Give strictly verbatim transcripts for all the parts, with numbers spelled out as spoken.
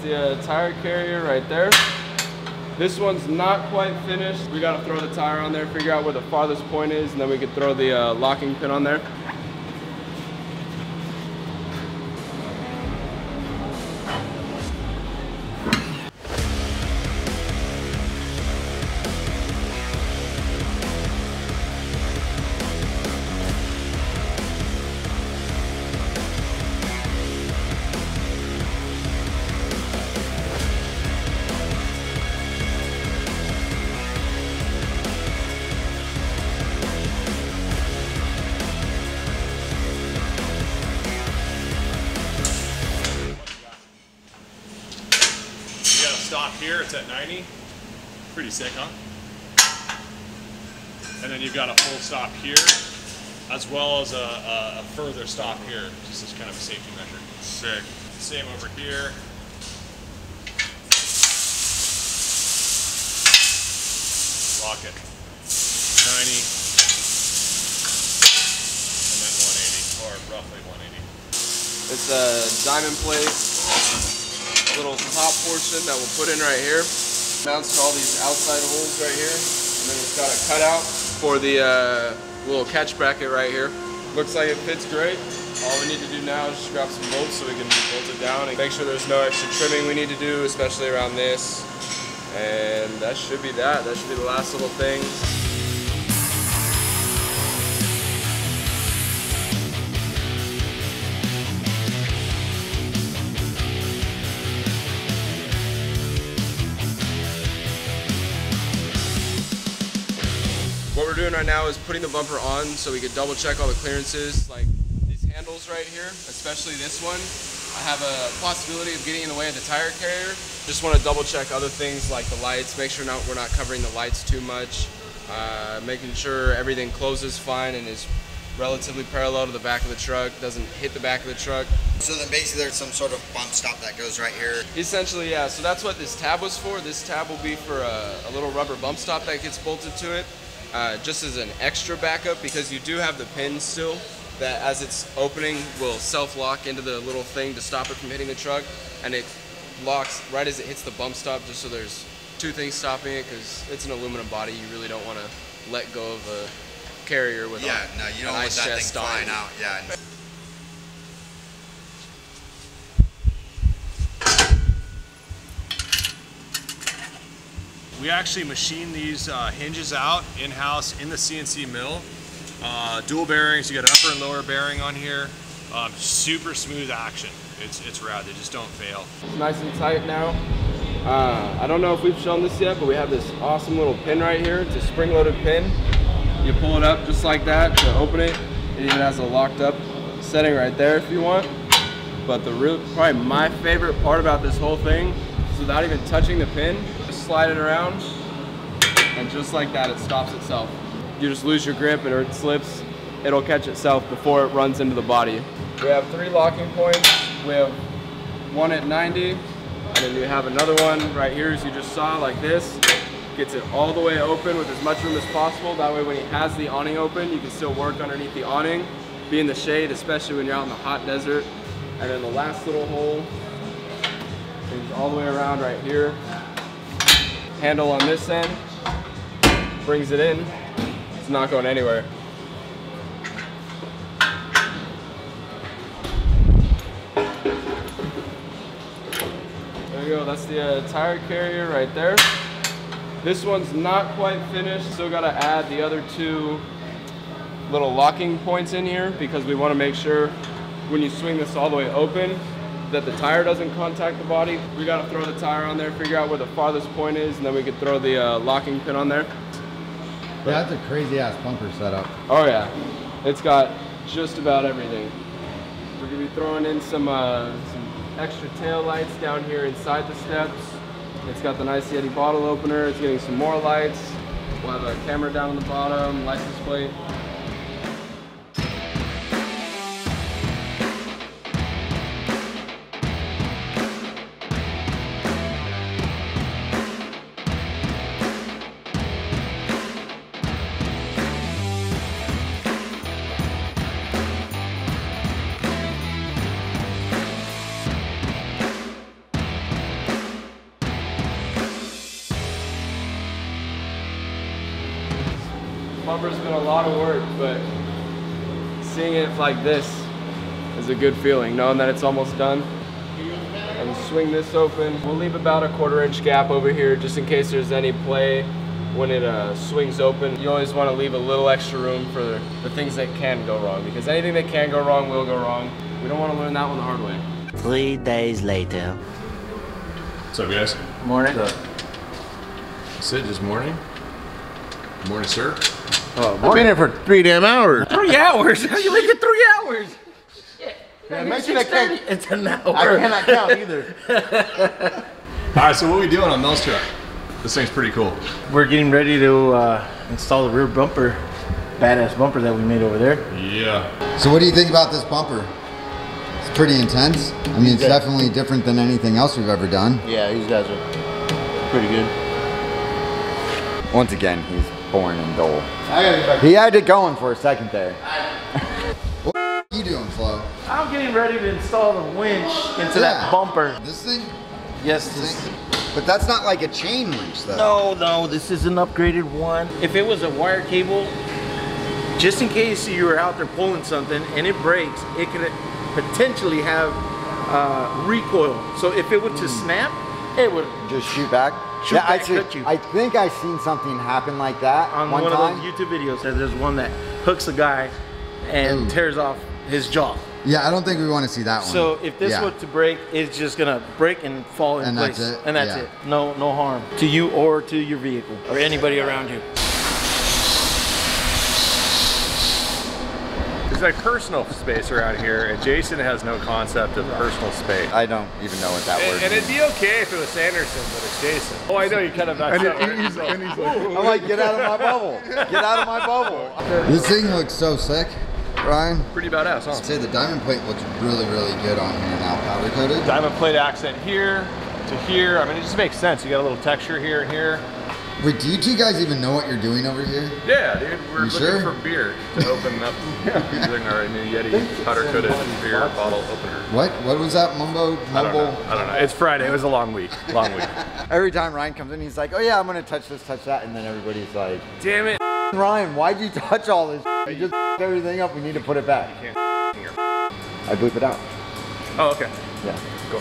the uh, tire carrier right there. This one's not quite finished. We gotta throw the tire on there, figure out where the farthest point is, and then we can throw the uh, locking pin on there. Stop here, it's at ninety. Pretty sick, huh? And then you've got a full stop here, as well as a, a, a further stop here, just as kind of a safety measure. Sick. Same over here. Lock it. ninety, and then one eighty, or roughly one eighty. It's a diamond plate. Little top portion that we'll put in right here. Mounts to all these outside holes right here, and then it's got a cutout for the uh, little catch bracket right here. Looks like it fits great. All we need to do now is just grab some bolts so we can bolt it down and make sure there's no extra trimming we need to do, especially around this. And that should be that. That should be the last little thing. What we're doing right now is putting the bumper on so we can double check all the clearances, like these handles right here, especially this one. I have a possibility of getting in the way of the tire carrier. Just want to double check other things like the lights, make sure not, we're not covering the lights too much, uh, making sure everything closes fine and is relatively parallel to the back of the truck, doesn't hit the back of the truck. So then basically there's some sort of bump stop that goes right here. Essentially, yeah, so that's what this tab was for. This tab will be for a, a little rubber bump stop that gets bolted to it. Uh, just as an extra backup, because you do have the pin still that as it's opening will self-lock into the little thing to stop it from hitting the truck, and it locks right as it hits the bump stop, just so there's two things stopping it, because it's an aluminum body. You really don't want to let go of a carrier with yeah, a, no, you don't want that thing flying out. Yeah. We actually machine these uh, hinges out in-house in the C N C mill. Uh, dual bearings, you got upper and lower bearing on here. Um, super smooth action. It's, it's rad, they just don't fail. It's nice and tight now. Uh, I don't know if we've shown this yet, but we have this awesome little pin right here. It's a spring-loaded pin. You pull it up just like that to open it. It even has a locked up setting right there if you want. But the real, probably my favorite part about this whole thing is without even touching the pin, slide it around, and just like that, it stops itself. You just lose your grip and it slips, it'll catch itself before it runs into the body. We have three locking points. We have one at ninety, and then you have another one right here, as you just saw, like this. Gets it all the way open with as much room as possible. That way when he has the awning open, you can still work underneath the awning, be in the shade, especially when you're out in the hot desert. And then the last little hole is all the way around right here. Handle on this end, brings it in, it's not going anywhere. There you go, that's the uh, tire carrier right there. This one's not quite finished, still gotta add the other two little locking points in here, because we wanna make sure when you swing this all the way open, that the tire doesn't contact the body. We gotta throw the tire on there, figure out where the farthest point is, and then we can throw the uh, locking pin on there. But that's a crazy ass bumper setup. Oh yeah, it's got just about everything. We're gonna be throwing in some, uh, some extra tail lights down here inside the steps. It's got the nice Yeti bottle opener. It's getting some more lights. We'll have a camera down on the bottom, license plate. bumper's been a lot of work, but seeing it like this is a good feeling, knowing that it's almost done. And swing this open. We'll leave about a quarter inch gap over here just in case there's any play when it uh, swings open. You always want to leave a little extra room for the, the things that can go wrong, because anything that can go wrong will go wrong. We don't want to learn that one the hard way. Three days later. What's up, guys? Morning. What's up? Sid, just morning. Good morning, sir. Oh, morning. I've been here for three damn hours. Three hours? How you making three hours? Shit. Yeah, make sure that count. It's an hour. I cannot count either. All right, so what are we doing on Mel's truck? This thing's pretty cool. We're getting ready to uh, install the rear bumper, badass bumper that we made over there. Yeah. So what do you think about this bumper? It's pretty intense. I mean, it's definitely different than anything else we've ever done. Yeah, these guys are pretty good. Once again, he's born and dull. He had it going for a second there. What are you doing, Flo? I'm getting ready to install the winch into yeah. that bumper. This thing? Yes, this thing. But that's not like a chain winch, though. No, no, this is an upgraded one. If it was a wire cable, just in case you were out there pulling something and it breaks, it could potentially have uh, recoil. So if it were to snap, it would just shoot back. Shoot yeah, back, I see, cut you. I think I've seen something happen like that on one, one time. of those YouTube videos. There's one that hooks a guy and Ooh. tears off his jaw. Yeah, I don't think we want to see that one. So if this yeah. were to break, it's just gonna break and fall in and place. That's it. And that's yeah. it. No, no harm to you or to your vehicle or anybody around you. It's like personal space around here, and Jason has no concept of personal space. I don't even know what that and, word and means. And it'd be okay if it was Sanderson, but it's Jason. Oh, I know you kind of knocked out. And he's like, I'm like, get out of my bubble. Get out of my bubble. This thing looks so sick. Ryan? Pretty badass, huh? I'd say the diamond plate looks really, really good on here now, powder coated. Diamond plate accent here to here. I mean, it just makes sense. You got a little texture here and here. Wait, do you two guys even know what you're doing over here? Yeah, dude. We're you looking sure? for beer to open up. We're using our new Yeti powder coated beer bottle opener. What? What was that? Mumbo? Mumble? I don't know. I don't know. It's Friday. It was a long week. Long week. Every time Ryan comes in, he's like, oh yeah, I'm going to touch this, touch that. And then everybody's like, damn it. Ryan, why'd you touch all this? You just f***ed everything up. We need to put it back. You can't here. I bleep it out. Oh, okay. Yeah. Go.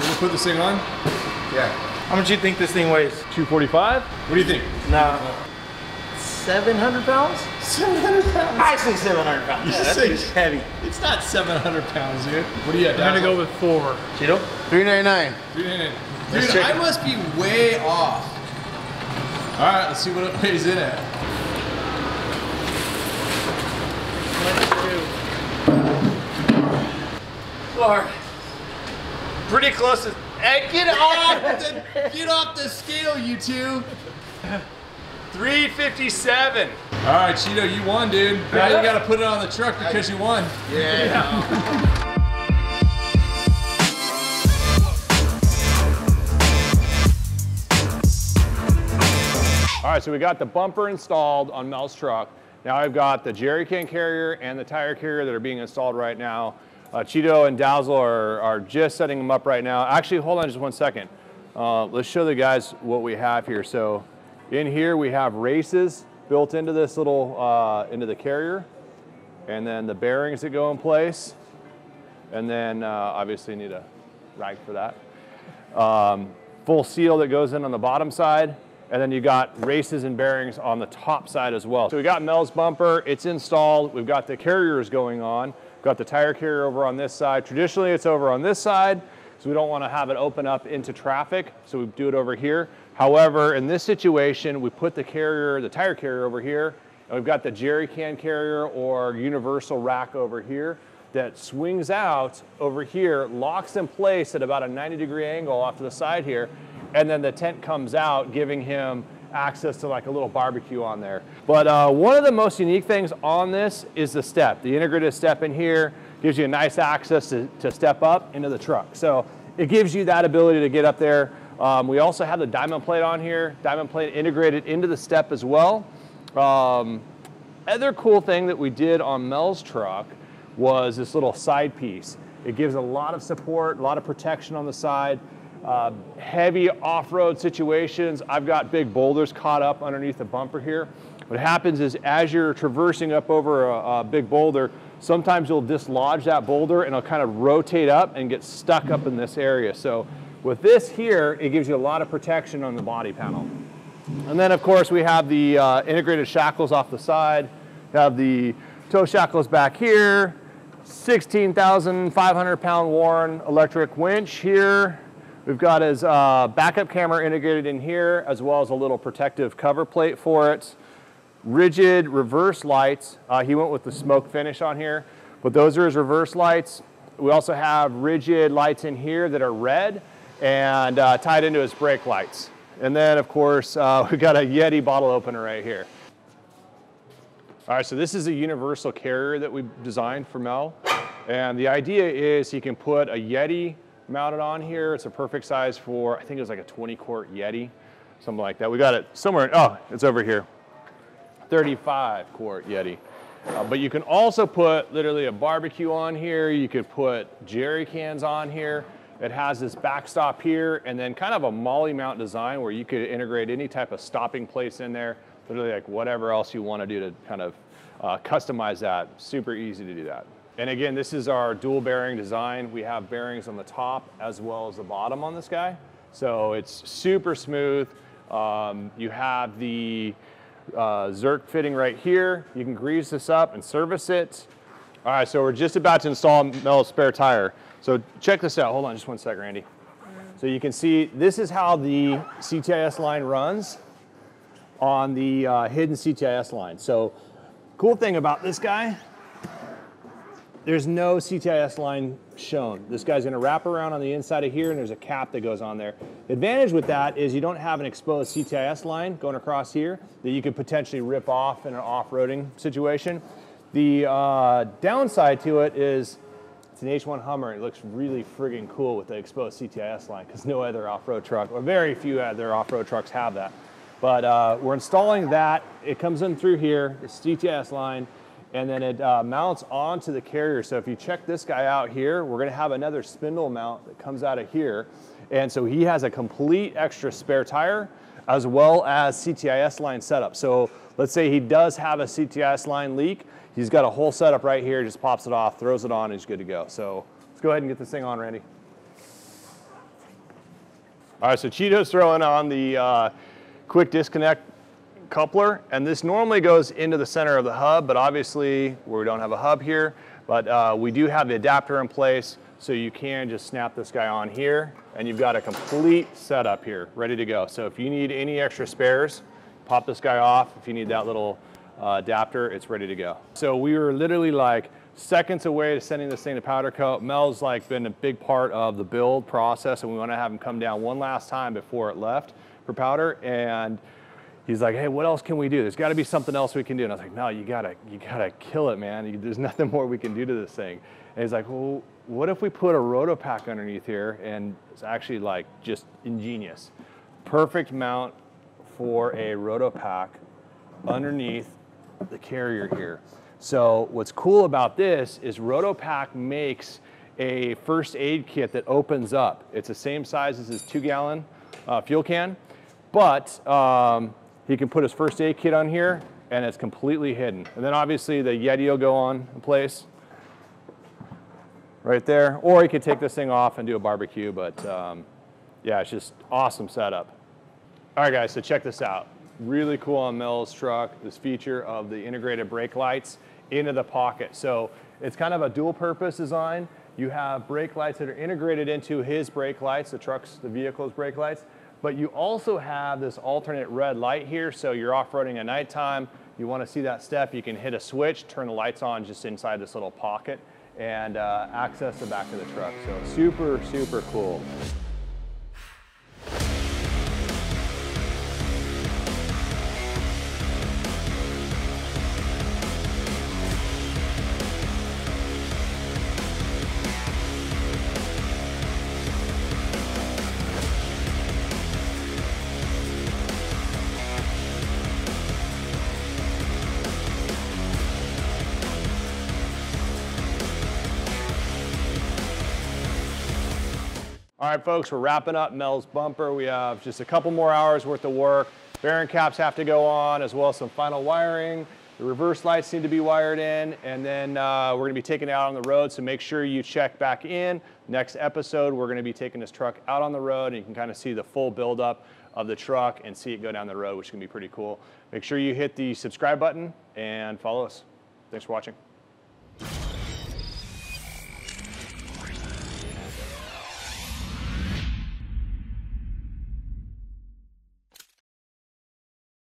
Can we put this thing on? Yeah. How much do you think this thing weighs? two forty-five? What do you think? No. seven hundred pounds? seven hundred pounds? I say seven hundred pounds. You yeah, that's say heavy. It's not seven hundred pounds, dude. What do you have? I'm going to go with four. Cheeto? three ninety-nine. three ninety-nine. Dude, I it. must be way off. All right, let's see what it weighs in at. Four. Pretty close to... Hey, get off the, get off the scale, you two. three fifty-seven. All right, Cheeto, you won, dude. Now you got to put it on the truck because you won. Yeah. yeah. All right, so we got the bumper installed on Mel's truck. Now I've got the jerry can carrier and the tire carrier that are being installed right now. Uh, Cheeto and Dazzle are, are just setting them up right now. Actually, hold on just one second. Uh, let's show the guys what we have here. So in here we have races built into this little, uh, into the carrier, and then the bearings that go in place. And then uh, obviously need a rag for that. Um, full seal that goes in on the bottom side. And then you got races and bearings on the top side as well. So we got Mel's bumper, it's installed. We've got the carriers going on. Got the tire carrier over on this side. Traditionally, it's over on this side, so we don't want to have it open up into traffic, so we do it over here. However, in this situation, we put the carrier, the tire carrier over here, and we've got the jerry can carrier or universal rack over here that swings out over here, locks in place at about a ninety degree angle off to the side here, and then the tent comes out, giving him access to like a little barbecue on there. But uh, one of the most unique things on this is the step. The integrated step in here gives you a nice access to, to step up into the truck. So it gives you that ability to get up there Um, we also have the diamond plate on here, diamond plate integrated into the step as well. Um, other cool thing that we did on Mel's truck was this little side piece. It gives a lot of support, a lot of protection on the side. Uh, heavy off-road situations, I've got big boulders caught up underneath the bumper here. What happens is as you're traversing up over a, a big boulder, sometimes you'll dislodge that boulder and it'll kind of rotate up and get stuck up in this area. So with this here, it gives you a lot of protection on the body panel. And then of course we have the uh, integrated shackles off the side, we have the toe shackles back here, sixteen thousand five hundred pound Warren electric winch here. We've got his uh, backup camera integrated in here, as well as a little protective cover plate for it. Rigid reverse lights. Uh, he went with the smoke finish on here, but those are his reverse lights. We also have Rigid lights in here that are red and uh, tied into his brake lights. And then of course, uh, we've got a Yeti bottle opener right here. All right, so this is a universal carrier that we designed for Mel. And the idea is he can put a Yeti mounted on here. It's a perfect size for, I think it was like a twenty quart Yeti, something like that. We got it somewhere, oh, it's over here. thirty-five quart Yeti. Uh, but you can also put literally a barbecue on here. You could put jerry cans on here. It has this backstop here and then kind of a Molly mount design where you could integrate any type of stopping place in there, literally like whatever else you want to do to kind of uh, customize that. Super easy to do that. And again, this is our dual bearing design. We have bearings on the top as well as the bottom on this guy. So it's super smooth. Um, you have the uh, Zerk fitting right here. You can grease this up and service it. All right, so we're just about to install Mel's spare tire. So check this out. Hold on just one second, Randy. So you can see this is how the C T I S line runs on the uh, hidden C T I S line. So cool thing about this guy, there's no C T I S line shown. This guy's gonna wrap around on the inside of here and there's a cap that goes on there. The advantage with that is you don't have an exposed C T I S line going across here that you could potentially rip off in an off-roading situation. The uh, downside to it is it's an H one Hummer. It looks really friggin' cool with the exposed C T I S line because no other off-road truck, or very few other off-road trucks have that. But uh, we're installing that. It comes in through here, this C T I S line, and then it uh, mounts onto the carrier. So if you check this guy out here, we're gonna have another spindle mount that comes out of here. And so he has a complete extra spare tire as well as C T I S line setup. So let's say he does have a C T I S line leak. He's got a whole setup right here, just pops it off, throws it on, and he's good to go. So let's go ahead and get this thing on, Randy. All right, so Cheeto's throwing on the uh, quick disconnect coupler, and this normally goes into the center of the hub, but obviously we don't have a hub here, but uh, we do have the adapter in place, so you can just snap this guy on here and you've got a complete setup here ready to go. So if you need any extra spares, pop this guy off. If you need that little uh, adapter, it's ready to go. So we were literally like seconds away to sending this thing to powder coat. Mel's like been a big part of the build process, and we want to have him come down one last time before it left for powder. And he's like, hey, what else can we do? There's gotta be something else we can do. And I was like, no, you gotta, you gotta kill it, man. You, there's nothing more we can do to this thing. And he's like, well, what if we put a Rotopax underneath here? And it's actually like just ingenious. Perfect mount for a Rotopax underneath the carrier here. So what's cool about this is Rotopax makes a first aid kit that opens up. It's the same size as his two gallon uh, fuel can, but, um, he can put his first aid kit on here and it's completely hidden. And then obviously the Yeti will go on in place right there. Or he could take this thing off and do a barbecue, but um, yeah, it's just awesome setup. All right guys, so check this out. Really cool on Mel's truck, this feature of the integrated brake lights into the pocket. So it's kind of a dual purpose design. You have brake lights that are integrated into his brake lights, the truck's, the vehicle's brake lights. But you also have this alternate red light here, so you're off-roading at nighttime, you wanna see that step, you can hit a switch, turn the lights on just inside this little pocket, and uh, access the back of the truck. So super, super cool. All right, folks, we're wrapping up Mel's bumper. We have just a couple more hours worth of work. Bearing caps have to go on, as well as some final wiring. The reverse lights need to be wired in, and then uh, we're gonna be taking it out on the road, so make sure you check back in. Next episode, we're gonna be taking this truck out on the road, and you can kind of see the full buildup of the truck and see it go down the road, which can be pretty cool. Make sure you hit the subscribe button and follow us. Thanks for watching.